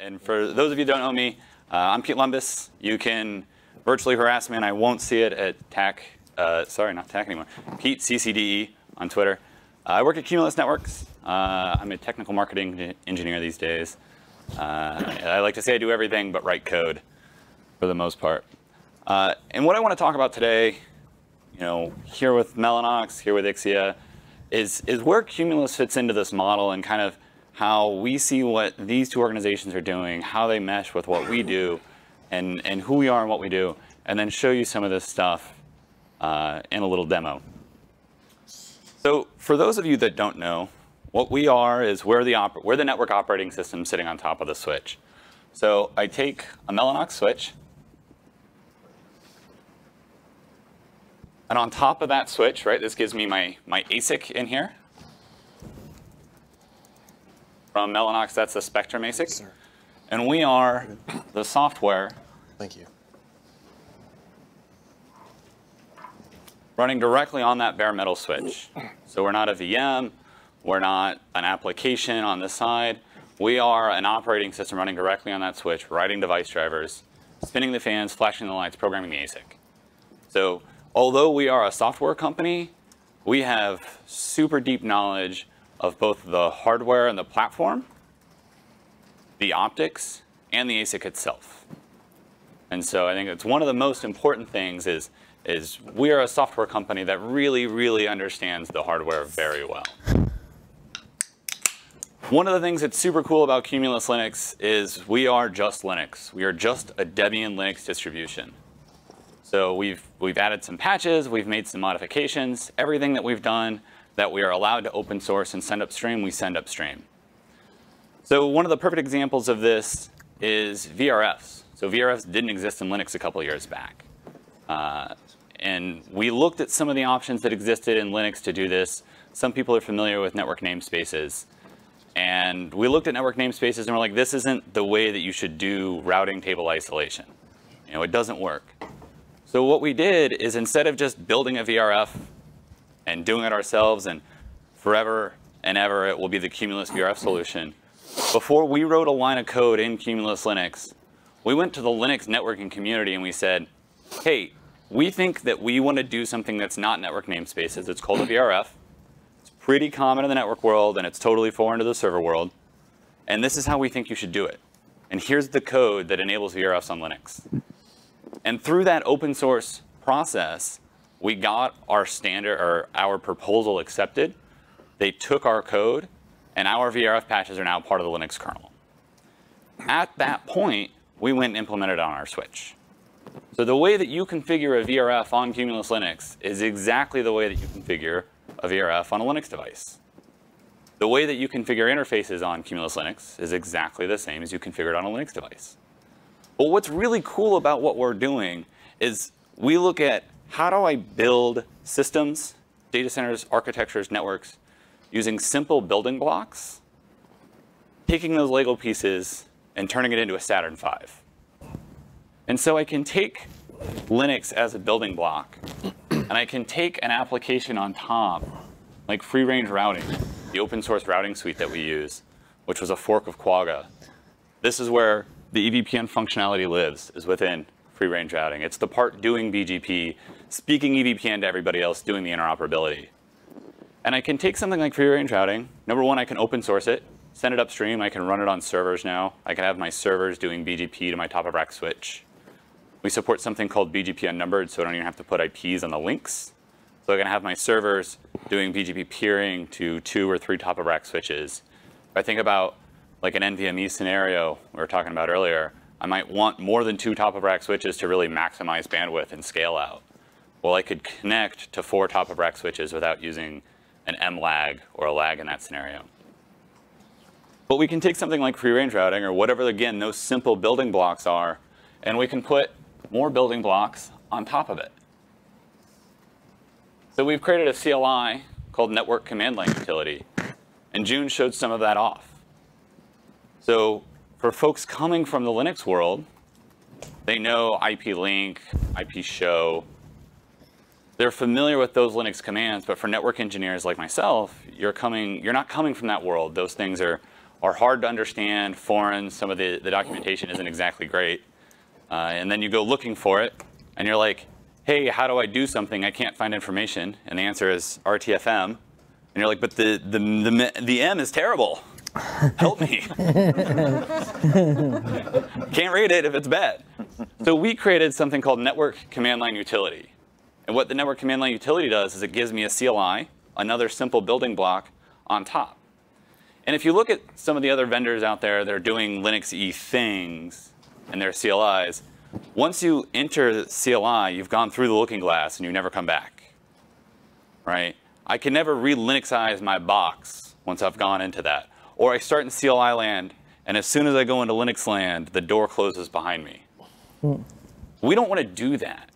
And for those of you that don't know me, I'm Pete Lumbis. You can virtually harass me, and I won't see it at Pete CCDE on Twitter. I work at Cumulus Networks. I'm a technical marketing engineer these days. I like to say I do everything but write code for the most part. And what I want to talk about today, you know, here with Mellanox, here with Ixia, is where Cumulus fits into this model and kind of how we see what these two organizations are doing, how they mesh with what we do, and who we are and what we do, and then show you some of this stuff in a little demo. So for those of you that don't know, what we are is we're the network operating system sitting on top of the switch. So I take a Mellanox switch, and on top of that switch, right, this gives me my ASIC in here. From Mellanox, that's the Spectrum ASIC. Yes, and we are the software. Thank you. Running directly on that bare metal switch. So we're not a VM. We're not an application on this side. We are an operating system running directly on that switch, writing device drivers, spinning the fans, flashing the lights, programming the ASIC. So although we are a software company, we have super deep knowledge of both the hardware and the platform, the optics, and the ASIC itself. And so I think it's one of the most important things is we are a software company that really, really understands the hardware very well. One of the things that's super cool about Cumulus Linux is we are just Linux. We are just a Debian Linux distribution. So we've added some patches, we've made some modifications, everything that we've done that we are allowed to open source and send upstream, we send upstream. So one of the perfect examples of this is VRFs. So VRFs didn't exist in Linux a couple years back. And we looked at some of the options that existed in Linux to do this. Some people are familiar with network namespaces. And we looked at network namespaces and we're like, this isn't the way that you should do routing table isolation. You know, it doesn't work. So what we did is instead of just building a VRF and doing it ourselves, and forever and ever it will be the Cumulus VRF solution. Before we wrote a line of code in Cumulus Linux, we went to the Linux networking community and we said, hey, we think that we want to do something that's not network namespaces. It's called a VRF. It's pretty common in the network world and it's totally foreign to the server world. And this is how we think you should do it. And here's the code that enables VRFs on Linux. And through that open source process, we got our standard or our proposal accepted. They took our code, and our VRF patches are now part of the Linux kernel. At that point, we went and implemented it on our switch. So the way that you configure a VRF on Cumulus Linux is exactly the way that you configure a VRF on a Linux device. The way that you configure interfaces on Cumulus Linux is exactly the same as you configure it on a Linux device. But what's really cool about what we're doing is we look at how do I build systems, data centers, architectures, networks, using simple building blocks, taking those Lego pieces and turning it into a Saturn V. And so I can take Linux as a building block, and I can take an application on top, like Free Range Routing, the open source routing suite that we use, which was a fork of Quagga. This is where the EVPN functionality lives, is within Free Range Routing. It's the part doing BGP, speaking EVPN to everybody else, doing the interoperability. And I can take something like Free Range Routing. Number one, I can open source it, send it upstream. I can run it on servers now. I can have my servers doing BGP to my top of rack switch. We support something called BGP unnumbered, so I don't even have to put IPs on the links. So I can have my servers doing BGP peering to 2 or 3 top of rack switches. If I think about like an NVMe scenario we were talking about earlier, I might want more than 2 top-of-rack switches to really maximize bandwidth and scale out. Well, I could connect to 4 top-of-rack switches without using an M-lag or a lag in that scenario. But we can take something like free-range routing or whatever, again, those simple building blocks are, and we can put more building blocks on top of it. So we've created a CLI called Network Command Line Utility, and June showed some of that off. So for folks coming from the Linux world, they know IP Link, IP Show. They're familiar with those Linux commands, but for network engineers like myself, you're not coming from that world. Those things are, are hard to understand, foreign, some of the documentation isn't exactly great. And then you go looking for it, and you're like, hey, how do I do something? I can't find information. And the answer is RTFM. And you're like, but the M is terrible. Help me. Can't read it if it's bad. So we created something called Network Command Line Utility. And what the Network Command Line Utility does is it gives me a CLI, another simple building block on top. And if you look at some of the other vendors out there that are doing Linux-y things and their CLIs, once you enter the CLI, you've gone through the looking glass and you never come back, right? I can never re-Linuxize my box once I've gone into that. Or I start in CLI land, and as soon as I go into Linux land, the door closes behind me. We don't want to do that,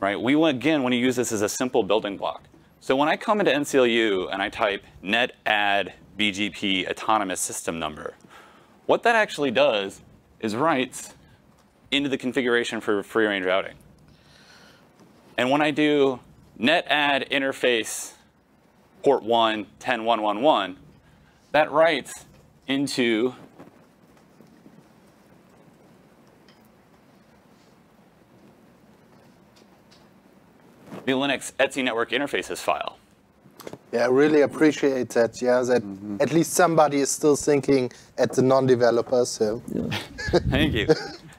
right? We, again, want to use this as a simple building block. So when I come into NCLU and I type net add BGP autonomous system number, what that actually does is writes into the configuration for free range routing. And when I do net add interface port 1, 10.1.1.1, that writes into the Linux Etsy network interfaces file. Yeah, I really appreciate that. Yeah, that at least somebody is still thinking at the non-developers. So. Yeah. Thank you.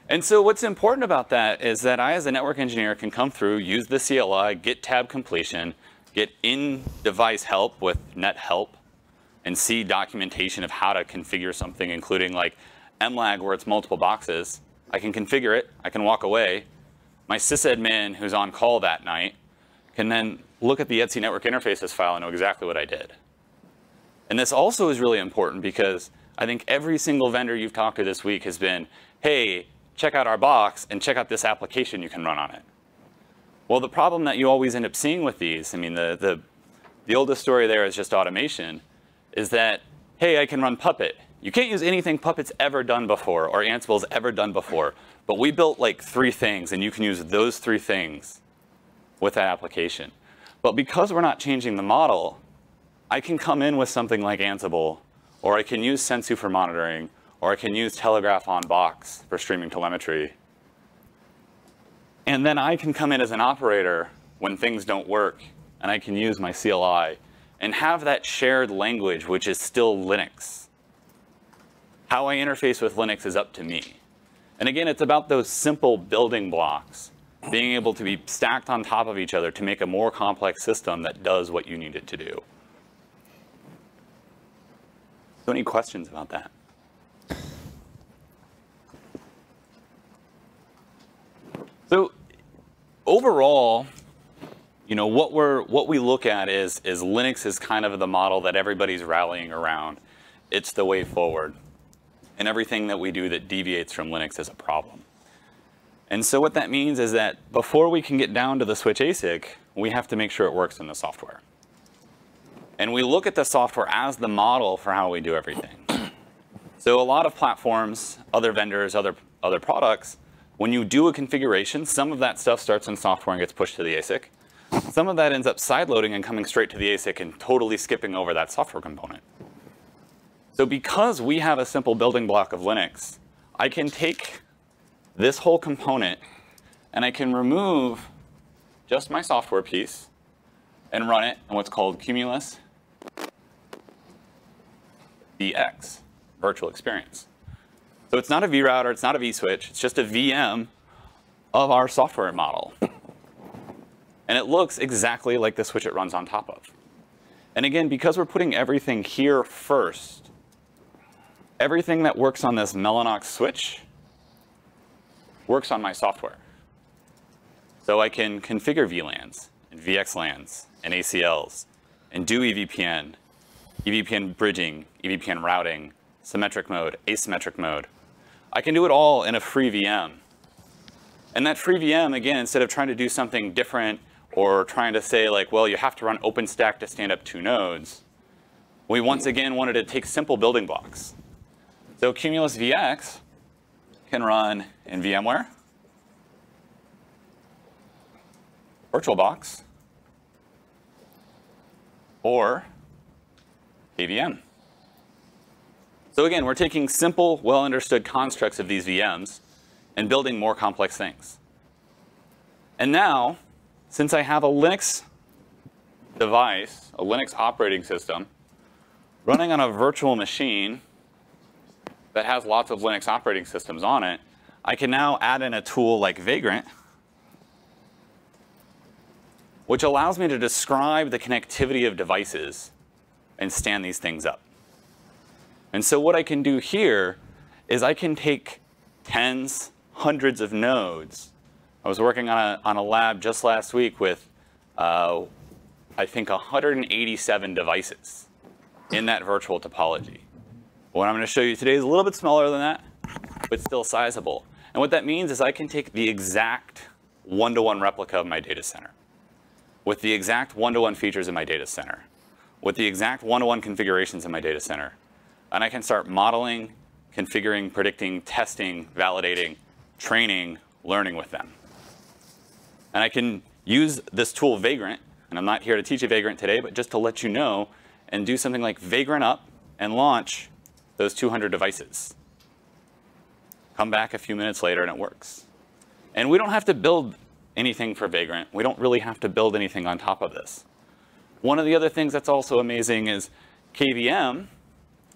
And so what's important about that is that I, as a network engineer, can come through, use the CLI, get tab completion, get in-device help with net help, and see documentation of how to configure something, including like MLAG, where it's multiple boxes. I can configure it. I can walk away. My sysadmin, who's on call that night, can then look at the Etsy network interfaces file and know exactly what I did. And this also is really important because I think every single vendor you've talked to this week has been, hey, check out our box and check out this application you can run on it. Well, the problem that you always end up seeing with these, I mean, the oldest story there is just automation, is that, hey, I can run Puppet. You can't use anything Puppet's ever done before or Ansible's ever done before, but we built like 3 things, and you can use those 3 things with that application. But because we're not changing the model, I can come in with something like Ansible, or I can use Sensu for monitoring, or I can use Telegraph on Box for streaming telemetry. And then I can come in as an operator when things don't work, and I can use my CLI and have that shared language, which is still Linux. How I interface with Linux is up to me. And again, it's about those simple building blocks being able to be stacked on top of each other to make a more complex system that does what you need it to do. So any questions about that? So overall, you know, what we look at is Linux is kind of the model that everybody's rallying around. It's the way forward. And everything that we do that deviates from Linux is a problem. And so what that means is that before we can get down to the switch ASIC, we have to make sure it works in the software. And we look at the software as the model for how we do everything. So a lot of platforms, other vendors, other products, when you do a configuration, some of that stuff starts in software and gets pushed to the ASIC. Some of that ends up sideloading and coming straight to the ASIC and totally skipping over that software component. So because we have a simple building block of Linux, I can take this whole component, and I can remove just my software piece and run it in what's called Cumulus VX, virtual experience. So it's not a vRouter, it's not a vSwitch, it's just a VM of our software model. And it looks exactly like the switch it runs on top of. And again, because we're putting everything here first, everything that works on this Mellanox switch works on my software. So I can configure VLANs, and VXLANs, and ACLs, and do EVPN, EVPN bridging, EVPN routing, symmetric mode, asymmetric mode. I can do it all in a free VM. And that free VM, again, instead of trying to do something different or trying to say, like, well, you have to run OpenStack to stand up 2 nodes, we once again wanted to take simple building blocks. So Cumulus VX can run in VMware, VirtualBox, or KVM. So again, we're taking simple, well-understood constructs of these VMs and building more complex things. And now, since I have a Linux device, a Linux operating system, running on a virtual machine that has lots of Linux operating systems on it, I can now add in a tool like Vagrant, which allows me to describe the connectivity of devices and stand these things up. And so what I can do here is I can take tens, hundreds of nodes. I was working on a lab just last week with, I think, 187 devices in that virtual topology. What I'm going to show you today is a little bit smaller than that, but still sizable. And what that means is I can take the exact one-to-one replica of my data center, with the exact one-to-one features in my data center, with the exact one-to-one configurations in my data center. And I can start modeling, configuring, predicting, testing, validating, training, learning with them. And I can use this tool Vagrant, and I'm not here to teach you Vagrant today, but just to let you know, and do something like Vagrant up and launch those 200 devices. Come back a few minutes later and it works. And we don't have to build anything for Vagrant. We don't really have to build anything on top of this. One of the other things that's also amazing is KVM,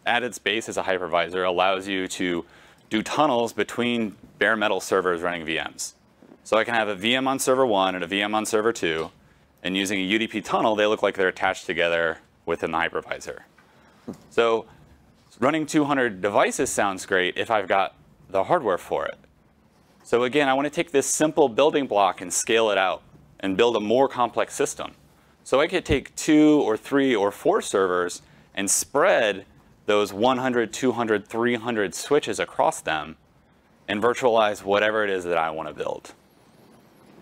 at its base as a hypervisor, allows you to do tunnels between bare metal servers running VMs. So I can have a VM on server 1 and a VM on server 2, and using a UDP tunnel, they look like they're attached together within the hypervisor. So running 200 devices sounds great if I've got the hardware for it. So again, I want to take this simple building block and scale it out and build a more complex system. So I could take 2 or 3 or 4 servers and spread those 100, 200, 300 switches across them and virtualize whatever it is that I want to build.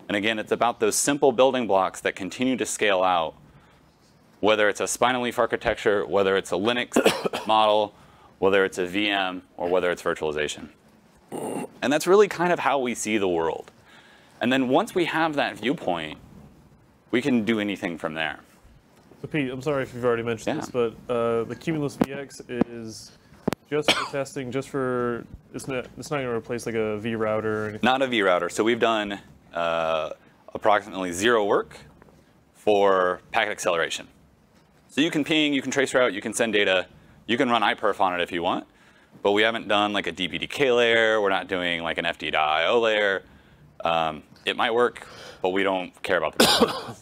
And again, it's about those simple building blocks that continue to scale out, whether it's a spinal leaf architecture, whether it's a Linux model, whether it's a VM, or whether it's virtualization. And that's really kind of how we see the world. And then once we have that viewpoint, we can do anything from there. So Pete, I'm sorry if you've already mentioned this, but the Cumulus VX is just for testing, just for, it's not going to replace like a V router or anything? Not a V router. So we've done approximately 0 work for packet acceleration. So you can ping, you can trace route, you can send data, you can run iPerf on it if you want, but we haven't done like a DPDK layer, we're not doing like an FD.io layer. It might work, but we don't care about the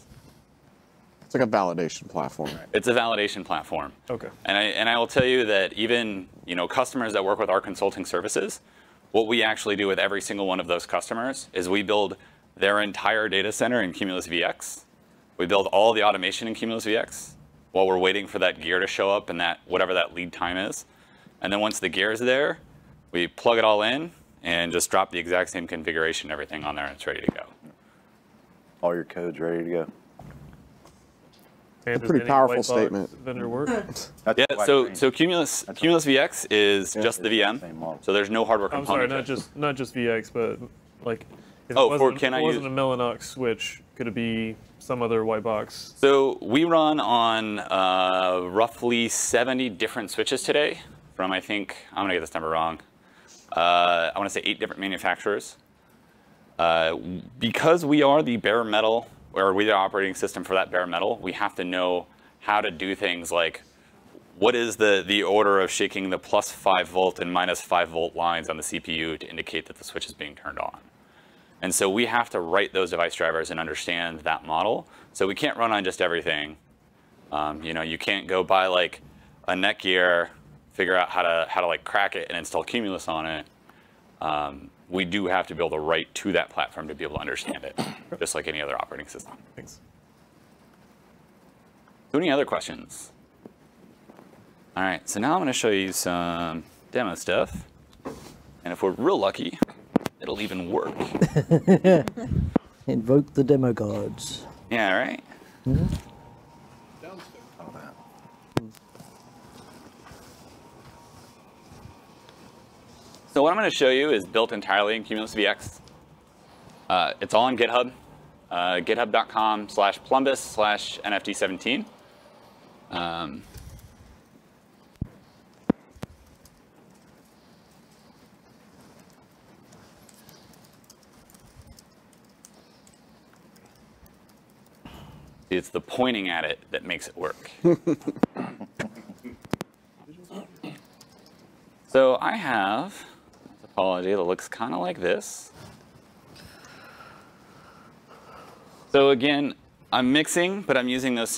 It's like a validation platform. It's a validation platform. Okay. And I will tell you that even, you know, customers that work with our consulting services, what we actually do with every single one of those customers is we build their entire data center in Cumulus VX. We build all the automation in Cumulus VX while we're waiting for that gear to show up and that whatever that lead time is. And then once the gear is there, we plug it all in and just drop the exact same configuration, everything on there, and it's ready to go. All your code's ready to go. It's a pretty powerful statement. Vendor work? Yeah, so Cumulus VX is just the VM. So there's no hardware component. I'm sorry, not just VX, but like if it wasn't a Mellanox switch, could it be some other white box? So we run on roughly 70 different switches today from, I think, I'm going to get this number wrong, I want to say 8 different manufacturers. Because we are the bare metal, or we're the operating system for that bare metal, we have to know how to do things like, what is the order of shaking the +5 volt and -5 volt lines on the CPU to indicate that the switch is being turned on? And so we have to write those device drivers and understand that model. So we can't run on just everything. You know, you can't go buy like a Netgear, figure out how to like crack it and install Cumulus on it. We do have to be able to write to that platform to be able to understand it, just like any other operating system. Thanks. So any other questions? All right, so now I'm going to show you some demo stuff. And if we're real lucky, it'll even work. Invoke the demo gods. Yeah, right? Mm-hmm. So what I'm going to show you is built entirely in Cumulus VX. It's all on GitHub, github.com/plumbus/nft17. It's the pointing at it that makes it work. So I have a topology that looks kind of like this. So again, I'm mixing, but I'm using those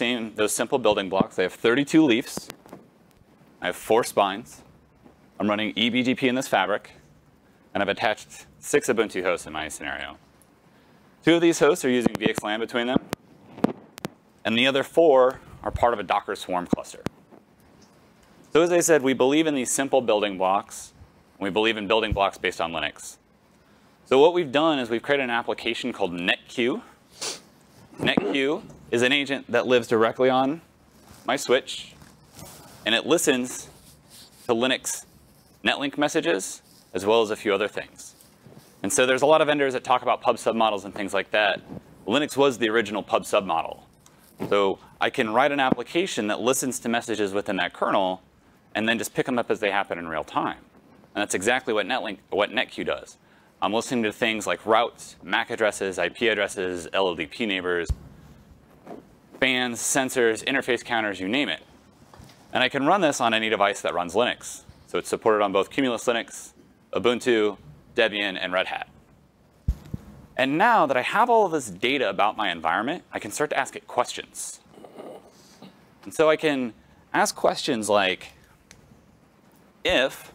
simple building blocks. I have 32 leafs. I have 4 spines. I'm running eBGP in this fabric, and I've attached 6 Ubuntu hosts in my scenario. 2 of these hosts are using VXLAN between them, and the other 4 are part of a Docker Swarm cluster. So as I said, we believe in these simple building blocks, and we believe in building blocks based on Linux. So what we've done is we've created an application called NetQ. NetQ is an agent that lives directly on my switch, and it listens to Linux Netlink messages, as well as a few other things. And so there's a lot of vendors that talk about PubSub models and things like that. Linux was the original PubSub model. So I can write an application that listens to messages within that kernel, and then just pick them up as they happen in real time. And that's exactly what NetQ does. I'm listening to things like routes, MAC addresses, IP addresses, LLDP neighbors, fans, sensors, interface counters, you name it. And I can run this on any device that runs Linux. So it's supported on both Cumulus Linux, Ubuntu, Debian, and Red Hat. And now that I have all of this data about my environment, I can start to ask it questions. And so I can ask questions like, if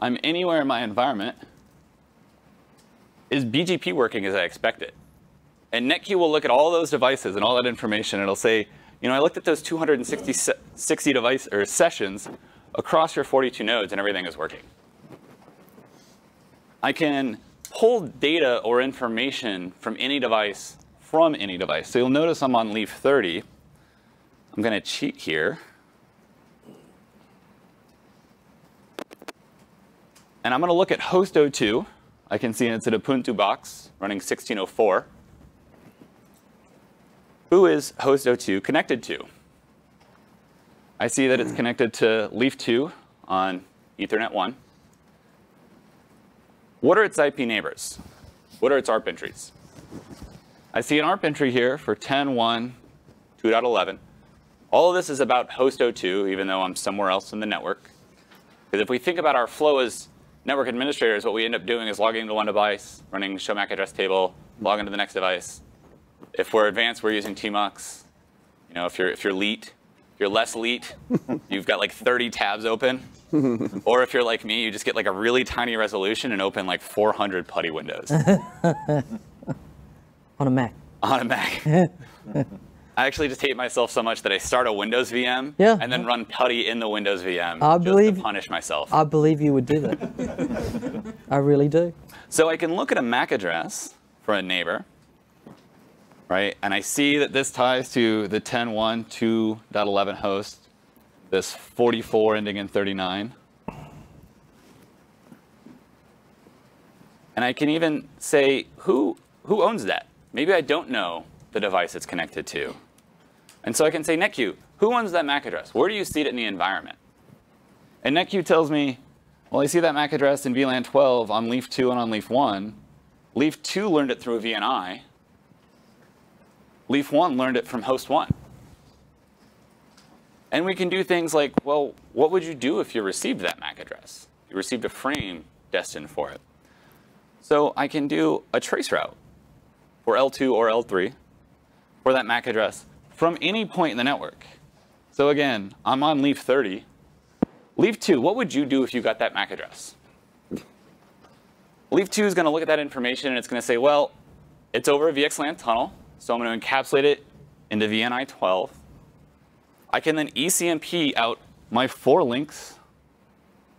I'm anywhere in my environment, is BGP working as I expect it? And NetQ will look at all those devices and all that information, and it'll say, you know, I looked at those 260 device or sessions across your 42 nodes, and everything is working. I can pull data or information from any device So you'll notice I'm on leaf 30. I'm going to cheat here. And I'm going to look at host 02. I can see it's an Ubuntu box running 1604. Who is host 02 connected to? I see that it's connected to leaf 2 on Ethernet 1. What are its IP neighbors? What are its ARP entries? I see an ARP entry here for 10.1.2.11. All of this is about host 02, even though I'm somewhere else in the network. Because if we think about our flow as network administrators, what we end up doing is logging into one device, running show MAC address table, log into the next device. If we're advanced, we're using tmux. You know, if you're elite, if you're less elite, you've got like 30 tabs open. Or if you're like me, you just get like a really tiny resolution and open like 400 PuTTY windows. On a Mac. On a Mac. I actually just hate myself so much that I start a Windows VM and then run PuTTY in the Windows VM to punish myself. I believe you would do that. I really do. So I can look at a MAC address for a neighbor, right? And I see that this ties to the 10.1.2.11 host, this 44 ending in 39. And I can even say, who owns that? Maybe I don't know the device it's connected to. And so I can say, NetQ, who owns that MAC address? Where do you see it in the environment? And NetQ tells me, well, I see that MAC address in VLAN 12 on leaf 2 and on leaf 1. Leaf 2 learned it through a VNI. Leaf 1 learned it from host 1. And we can do things like, well, what would you do if you received that MAC address? You received a frame destined for it. So I can do a traceroute for L2 or L3 for that MAC address from any point in the network. So again, I'm on leaf 30. Leaf 2, what would you do if you got that MAC address? Leaf 2 is going to look at that information, and it's going to say, well, it's over a VXLAN tunnel, so I'm going to encapsulate it into VNI 12. I can then ECMP out my 4 links,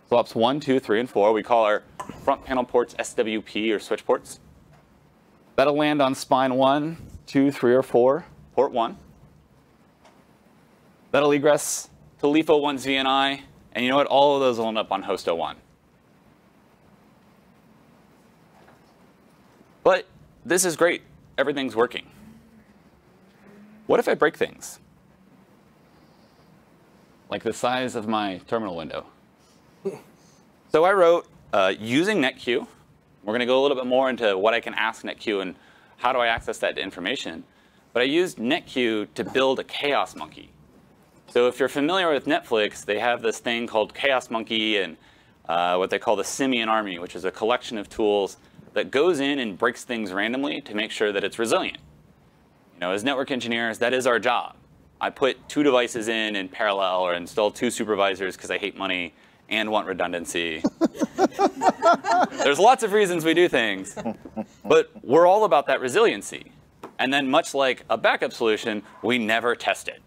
swaps 1, 2, 3, and 4. We call our front panel ports SWP, or switch ports. That'll land on spine 1, 2, 3, or 4, port 1. That'll egress to leaf 01's VNI, and you know what? All of those will end up on host 01. But this is great. Everything's working. What if I break things? Like the size of my terminal window. So I wrote, using NetQ, we're going to go a little bit more into what I can ask NetQ and how do I access that information. But I used NetQ to build a Chaos Monkey. So if you're familiar with Netflix, they have this thing called Chaos Monkey and what they call the Simian Army, which is a collection of tools that goes in and breaks things randomly to make sure that it's resilient. You know, as network engineers, that is our job. I put two devices in parallel or install two supervisors because I hate money and want redundancy. There's lots of reasons we do things, but we're all about that resiliency. And then much like a backup solution, we never test it.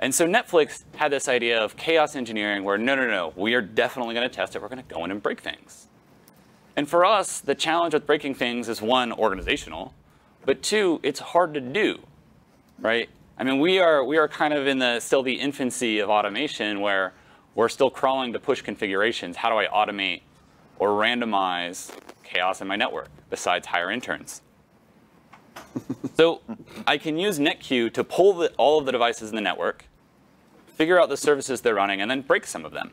And so Netflix had this idea of chaos engineering where no, we are definitely going to test it. We're going to go in and break things. And for us, the challenge with breaking things is one, organizational, but two, it's hard to do, right? I mean, we are kind of in still the infancy of automation where we're still crawling to push configurations. How do I automate or randomize chaos in my network besides hire interns? So I can use NetQ to pull all of the devices in the network, figure out the services they're running, and then break some of them.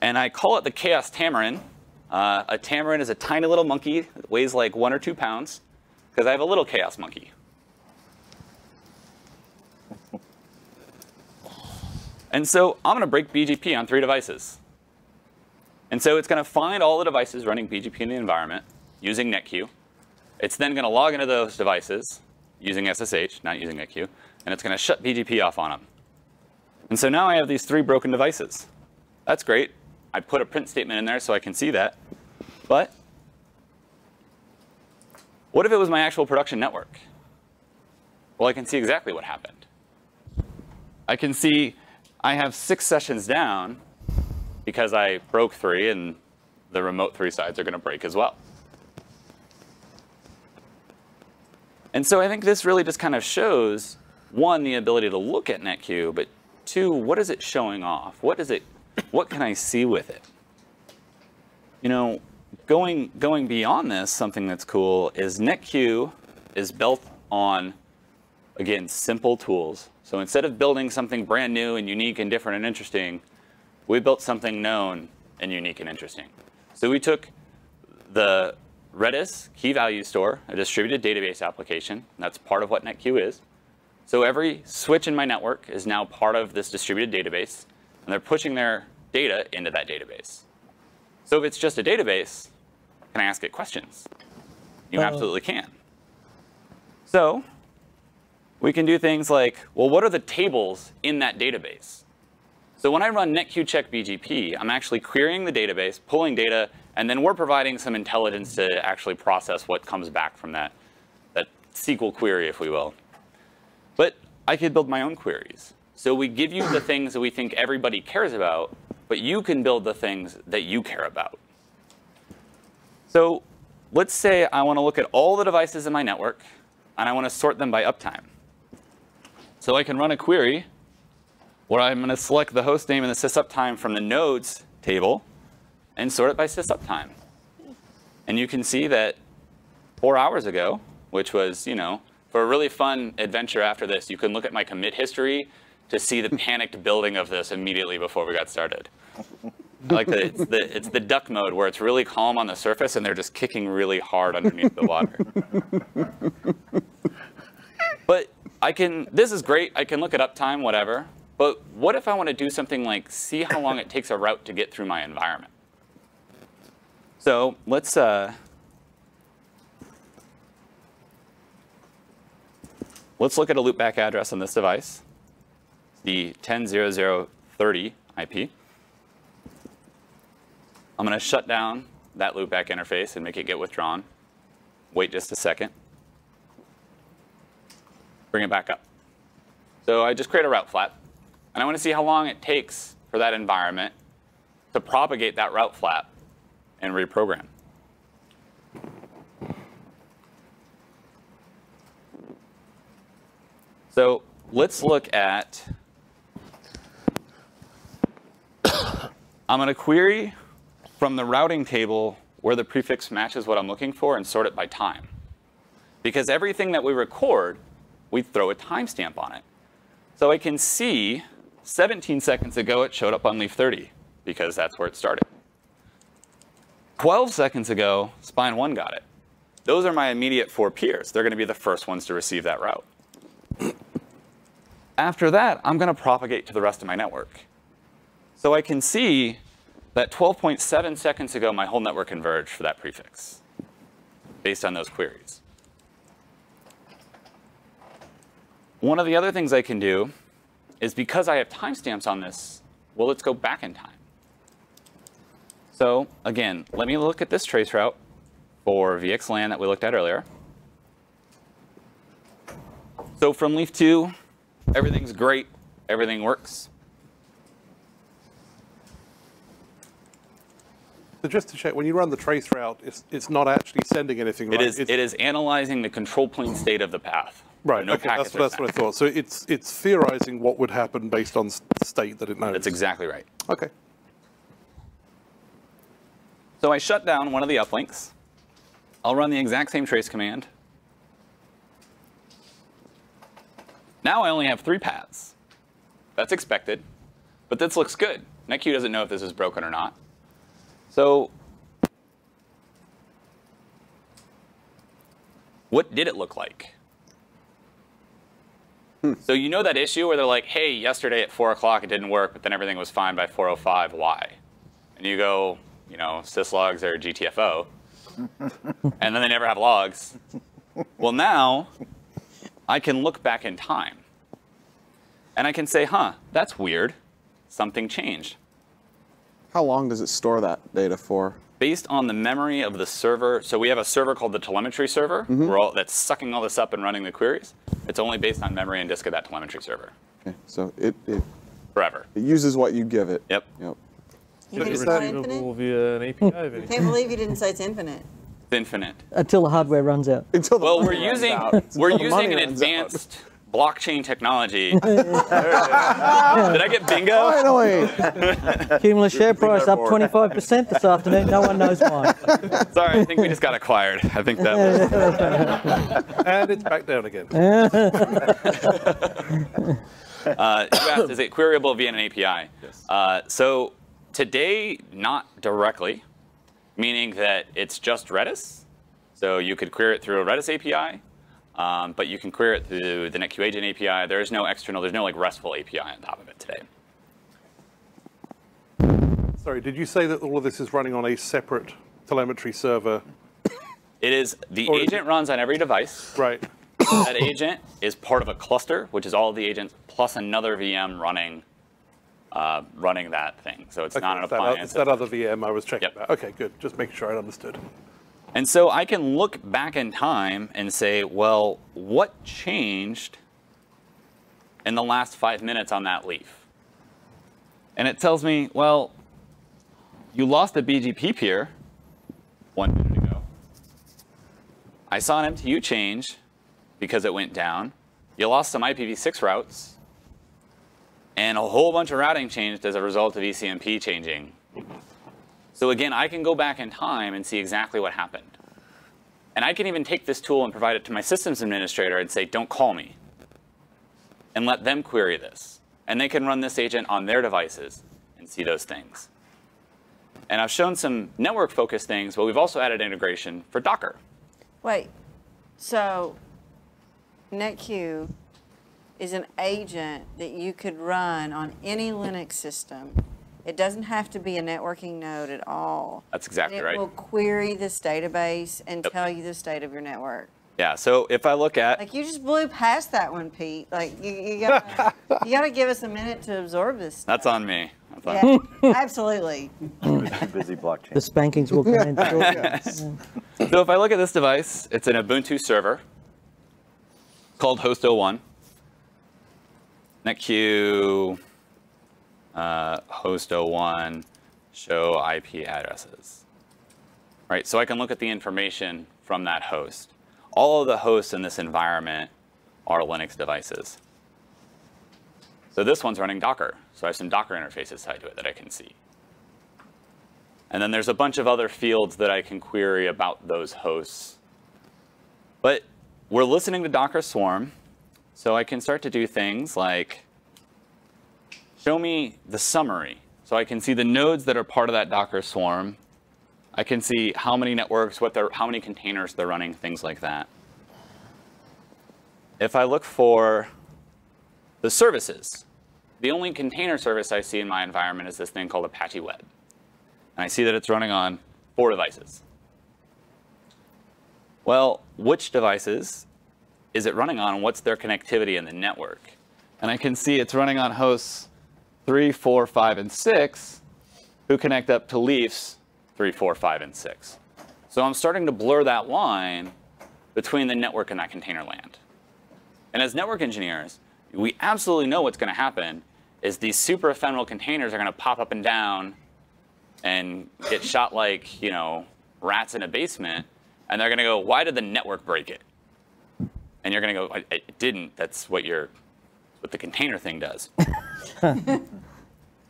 And I call it the Chaos Tamarin. A tamarin is a tiny little monkey that weighs like 1 or 2 pounds, because I have a little Chaos Monkey. And so I'm going to break BGP on 3 devices. And so it's going to find all the devices running BGP in the environment using NetQ. It's then going to log into those devices using SSH, not using NetQ, and it's going to shut BGP off on them. And so now I have these 3 broken devices. That's great. I put a print statement in there so I can see that. But what if it was my actual production network? Well, I can see exactly what happened. I can see I have 6 sessions down because I broke 3, and the remote 3 sides are going to break as well. And so I think this really just kind of shows, one, the ability to look at NetQ, but two, what is it showing off? What can I see with it? You know, going beyond this, something that's cool is NetQ is built on, again, simple tools. So instead of building something brand new and unique and different and interesting, we built something known and unique and interesting. So we took the Redis key value store, a distributed database application. That's part of what NetQ is. So every switch in my network is now part of this distributed database, and they're pushing their data into that database. So if it's just a database, can I ask it questions? You absolutely can. So we can do things like, well, what are the tables in that database? So when I run NetQ check BGP, I'm actually querying the database, pulling data, and then we're providing some intelligence to actually process what comes back from that SQL query, if we will. But I could build my own queries. So we give you the things that we think everybody cares about, but you can build the things that you care about. So let's say I want to look at all the devices in my network, and I want to sort them by uptime. So I can run a query where I'm going to select the host name and the sysuptime from the nodes table and sort it by sysuptime. And you can see that 4 hours ago, which was, you know, for a really fun adventure after this, you can look at my commit history to see the panicked building of this immediately before we got started. Like it's the duck mode where it's really calm on the surface and they're just kicking really hard underneath the water. But this is great. I can look at uptime, whatever. But what if I want to do something like see how long it takes a route to get through my environment? So let's look at a loopback address on this device, the 10.0.0.30 IP. I'm going to shut down that loopback interface and make it get withdrawn. Wait just a second. Bring it back up. So I just create a route flap. And I want to see how long it takes for that environment to propagate that route flap and reprogram. So let's look at, I'm going to query from the routing table where the prefix matches what I'm looking for and sort it by time. Because everything that we record, we throw a timestamp on it. So I can see 17 seconds ago, it showed up on leaf 30, because that's where it started. 12 seconds ago, spine 1 got it. Those are my immediate four peers. They're going to be the first ones to receive that route. After that, I'm going to propagate to the rest of my network. So I can see that 12.7 seconds ago, my whole network converged for that prefix based on those queries. One of the other things I can do is, because I have timestamps on this, well, let's go back in time. So again, let me look at this traceroute for VXLAN that we looked at earlier. So from leaf 2, everything's great, everything works. So just to check, when you run the traceroute, it's not actually sending anything, right? It is analyzing the control plane state of the path. Right, no, okay, that's what I thought. So it's theorizing what would happen based on the state that it knows. That's exactly right. Okay. So I shut down one of the uplinks. I'll run the exact same trace command. Now I only have 3 paths. That's expected, but this looks good. NetQ doesn't know if this is broken or not. So what did it look like? So you know that issue where they're like, hey, yesterday at 4 o'clock it didn't work, but then everything was fine by 4:05, why? And you go, you know, syslogs or GTFO. And then they never have logs. Well, now I can look back in time. And I can say, huh, that's weird. Something changed. How long does it store that data for? Based on the memory of the server. So we have a server called the telemetry server that's sucking all this up and running the queries. It's only based on memory and disk of that telemetry server. Okay, so it forever. It uses what you give it. Yep. You think it's not infinite? Via an API I can't believe you didn't say it's infinite. It's infinite until the hardware runs out. We're using an advanced blockchain technology. Did I get bingo? Finally. Cumulus share price up 25% this afternoon. No one knows why. Sorry, I think we just got acquired. I think that was. And it's back down again. You asked, is it queryable via an API? Yes. So today, not directly, meaning that it's just Redis. So you could query it through a Redis API. But you can query it through the NetQ agent API. There is no external, there's no like RESTful API on top of it today. Sorry, did you say that all of this is running on a separate telemetry server? It is. The agent runs on every device. Right. That agent is part of a cluster, which is all of the agents plus another VM running that thing. So it's not an appliance. It's that other VM I was checking about. Okay, good. Just making sure I understood. And so I can look back in time and say, well, what changed in the last 5 minutes on that leaf? And it tells me, well, you lost a BGP peer 1 minute ago. I saw an MTU change because it went down. You lost some IPv6 routes. And a whole bunch of routing changed as a result of ECMP changing. So again, I can go back in time and see exactly what happened. And I can even take this tool and provide it to my systems administrator and say, don't call me, and let them query this. And they can run this agent on their devices and see those things. And I've shown some network-focused things, but we've also added integration for Docker. Wait, so NetQ is an agent that you could run on any Linux system. It doesn't have to be a networking node at all. That's exactly right. It will query this database and tell you the state of your network. Yeah, so if I look at... Like, you just blew past that one, Pete. Like, you gotta give us a minute to absorb this stuff. That's on me. That's on me. Absolutely. Busy blockchain. The spankings will come in. So if I look at this device, it's an Ubuntu server called host01. NetQ... host01 show IP addresses. Right, so I can look at the information from that host. All of the hosts in this environment are Linux devices. So this one's running Docker. So I have some Docker interfaces tied to it that I can see. And then there's a bunch of other fields that I can query about those hosts. But we're listening to Docker Swarm, so I can start to do things like show me the summary, so I can see the nodes that are part of that Docker Swarm I can see how many networks, how many containers they're running, things like that. If I look for the services, the only container service I see in my environment is this thing called Apache Web. And I see that it's running on 4 devices. Well, which devices is it running on? What's their connectivity in the network? And I can see it's running on hosts 3, 4, 5, and 6, who connect up to Leafs 3, 4, 5, and 6. So I'm starting to blur that line between the network and that container land. And as network engineers, we absolutely know what's going to happen is these super ephemeral containers are going to pop up and down and get shot like, you know, rats in a basement. And they're going to go, why did the network break it? And you're going to go, it didn't. That's what the container thing does. It's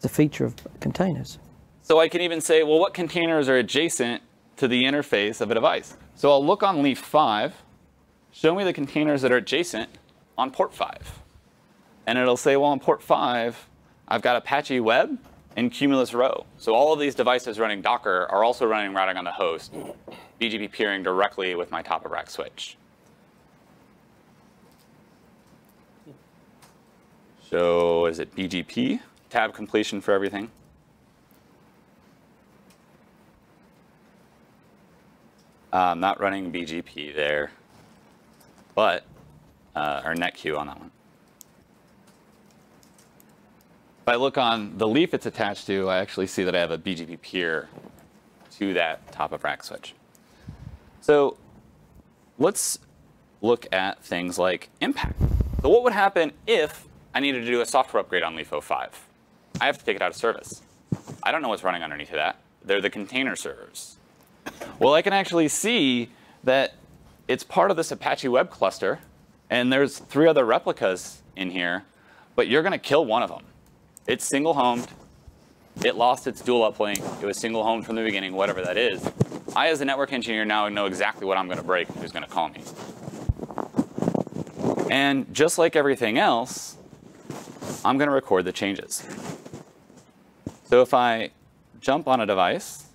a feature of containers. So I can even say, well, what containers are adjacent to the interface of a device? So I'll look on leaf 5. Show me the containers that are adjacent on port 5. And it'll say, well, on port 5, I've got Apache Web and Cumulus Row. So all of these devices running Docker are also running routing on the host, BGP peering directly with my top-of-rack switch. So is it BGP? Tab completion for everything. I'm not running BGP there, but or NetQ on that one. If I look on the leaf it's attached to, I actually see that I have a BGP peer to that top-of-rack switch. So let's look at things like impact. So what would happen if I needed to do a software upgrade on leaf 05? I have to take it out of service. I don't know what's running underneath of that. They're the container servers. Well, I can actually see that it's part of this Apache Web cluster, and there's 3 other replicas in here, but you're going to kill one of them. It's single-homed. It lost its dual uplink. It was single-homed from the beginning, whatever that is. I, as a network engineer, now know exactly what I'm going to break and who's going to call me. And just like everything else, I'm going to record the changes. So if I jump on a device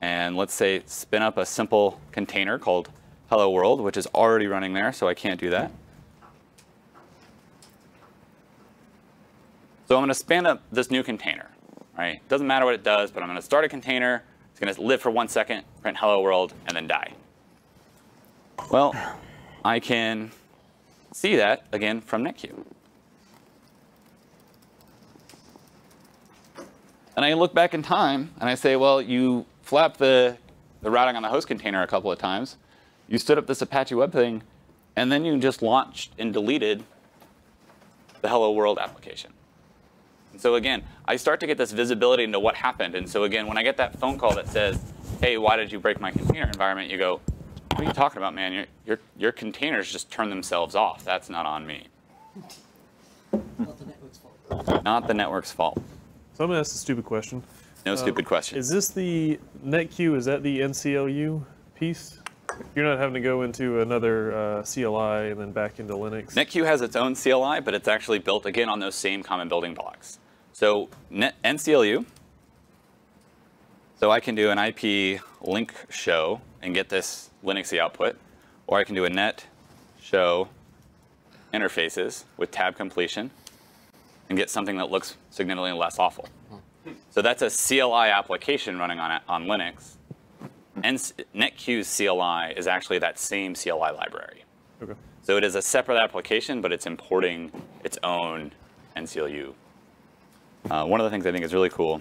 and let's say spin up a simple container called Hello World, which is already running there, so I can't do that. So I'm going to spin up this new container. Right? Doesn't matter what it does, but I'm going to start a container. It's going to live for 1 second, print hello world, and then die. Well, I can see that, again, from NetQ. And I look back in time, and I say, well, you flapped the routing on the host container a couple of times. You stood up this Apache Web thing, and then you just launched and deleted the Hello World application. And so again, I start to get this visibility into what happened. And so again, when I get that phone call that says, hey, why did you break my container environment? You go, what are you talking about, man? Your containers just turn themselves off. That's not on me. Not the network's fault. Not the network's fault. So I'm going to ask a stupid question. No stupid question. Is this the NetQ, is that the NCLU piece? You're not having to go into another CLI and then back into Linux? NetQ has its own CLI, but it's actually built, again, on those same common building blocks. So NCLU, so I can do an IP link show and get this Linuxy output, or I can do a net show interfaces with tab completion and get something that looks significantly less awful. So that's a CLI application running on Linux. And NetQ's CLI is actually that same CLI library. Okay. So it is a separate application, but it's importing its own NCLU. One of the things I think is really cool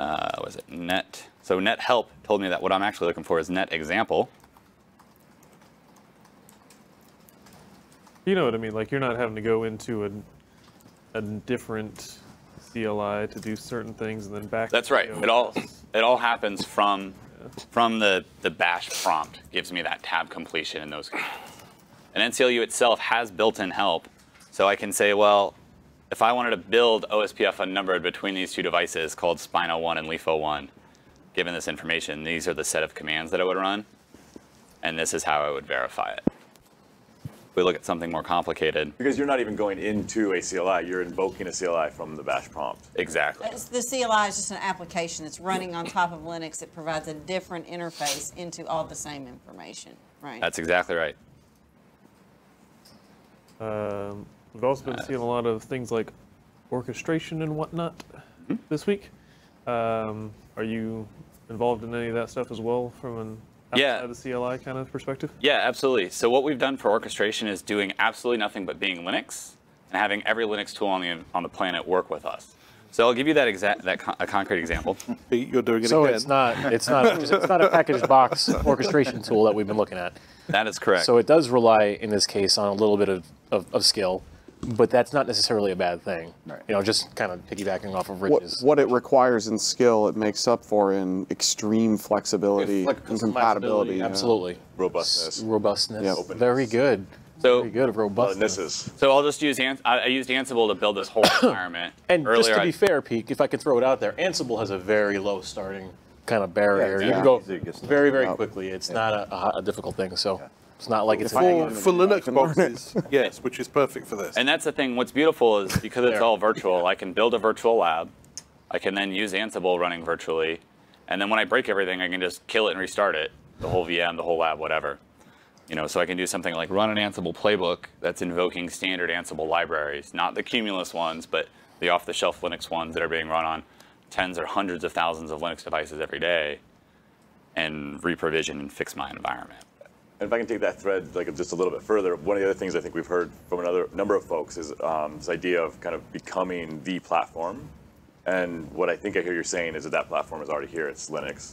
was it net? So net help told me that what I'm actually looking for is net example. You know what I mean? Like you're not having to go into a different CLI to do certain things and then back. That's right. It all happens from the bash prompt. Gives me that tab completion and those. And NCLU itself has built-in help, so I can say, well, if I wanted to build OSPF unnumbered between these two devices called Spine01 and Leaf01, given this information, these are the set of commands that I would run, and this is how I would verify it. we look at something more complicated. Because you're not even going into a CLI, you're invoking a CLI from the bash prompt. Exactly. The CLI is just an application that's running on top of Linux that provides a different interface into all the same information, right? That's exactly right. We've also been seeing a lot of things like orchestration and whatnot this week. Are you involved in any of that stuff as well from an outside the CLI kind of perspective? Yeah, absolutely. So what we've done for orchestration is doing absolutely nothing but being Linux and having every Linux tool on the planet work with us. So I'll give you that a concrete example. You're doing it so again. it's not a packaged box orchestration tool that we've been looking at. That is correct. So it does rely in this case on a little bit of skill. But that's not necessarily a bad thing. Right. You know, just kind of piggybacking off of Rich's. What it requires in skill, it makes up for in extreme flexibility and compatibility. Yeah. Absolutely. Robustness. Robustness. Yeah. Very good. So, very good of robustness. So I'll just use, I used Ansible to build this whole environment. And just to be fair, Pete, if I could throw it out there, Ansible has a very low starting kind of barrier. Yeah, you can go very, very quickly. It's not a difficult thing, so. Yeah. It's not like it's for Linux boxes, yes, which is perfect for this. And that's the thing. What's beautiful is because it's all virtual, I can build a virtual lab. I can then use Ansible running virtually. And then when I break everything, I can just kill it and restart it, the whole VM, the whole lab, whatever. You know, so I can do something like run an Ansible playbook that's invoking standard Ansible libraries, not the Cumulus ones, but the off-the-shelf Linux ones that are being run on tens or hundreds of thousands of Linux devices every day, and reprovision and fix my environment. And if I can take that thread like just a little bit further, one of the other things I think we've heard from another number of folks is this idea of kind of becoming the platform. And what I think I hear you're saying is that that platform is already here. It's Linux.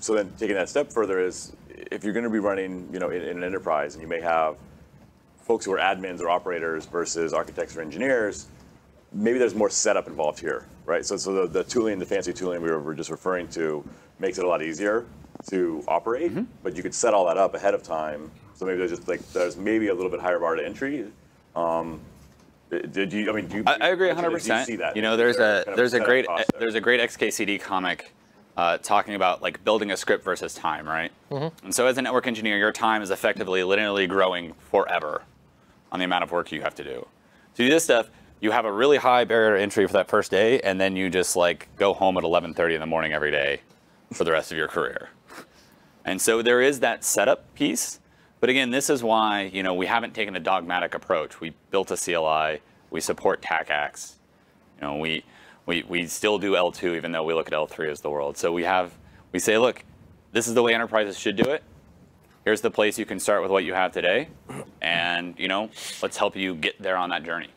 So then taking that step further is if you're going to be running, you know, in an enterprise, and you may have folks who are admins or operators versus architects or engineers. Maybe there's more setup involved here, right? So the tooling, the fancy tooling we were just referring to, makes it a lot easier to operate, but you could set all that up ahead of time. So maybe there's just like maybe a little bit higher bar to entry. I agree 100%. You know, there's a great XKCD comic talking about like building a script versus time, right? And so as a network engineer, your time is effectively linearly growing forever on the amount of work you have to do. So you do this stuff. You have a really high barrier to entry for that first day, and then you just like go home at 11:30 in the morning every day for the rest of your career. And so there is that setup piece. But again, this is why, you know, we haven't taken a dogmatic approach. We built a CLI. We support TACAX. You know, we still do L2, even though we look at L3 as the world. So we say, look, this is the way enterprises should do it. Here's the place you can start with what you have today, and you know, let's help you get there on that journey.